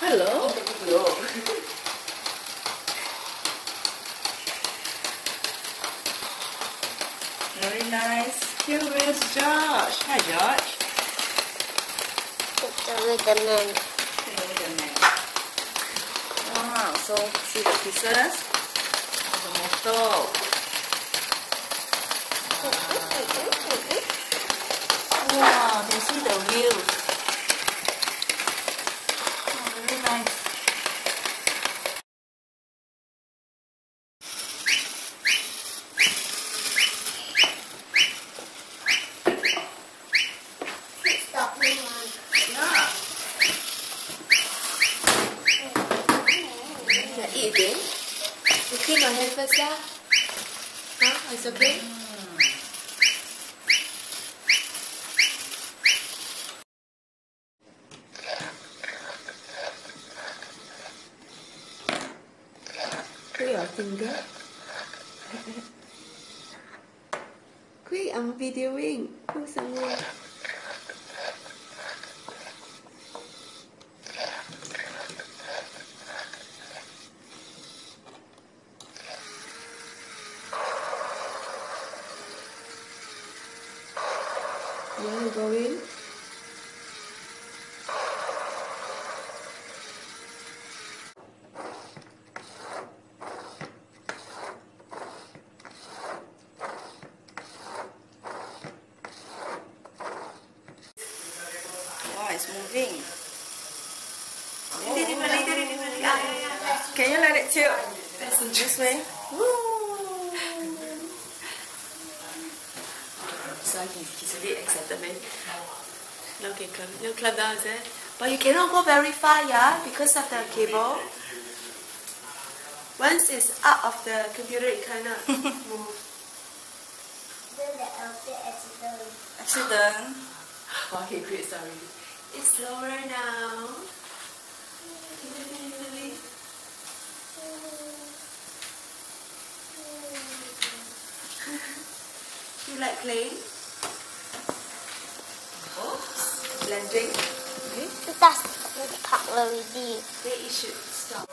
Hello. Very nice. Here is Josh. Hi, Josh. It's only the man. Wow, so see the pieces? The motor. Wow, do you see the wheels? Oh, very nice. Eating? You clean your hand first, yeah? Huh? It's okay? Quick your finger. Quick, I'm videoing. Go somewhere. You want to go in? Wow, it's moving. Can you let it tilt? That's this way. Woo! So he's really excited, man. Now can come, now climb down there. But you cannot go very far, yeah, because of the cable. Once it's out of the computer, it cannot move. Accident. Wow, he creates already. It's slower now. You like playing? Landing. Okay. That's the part where we did. They should stop.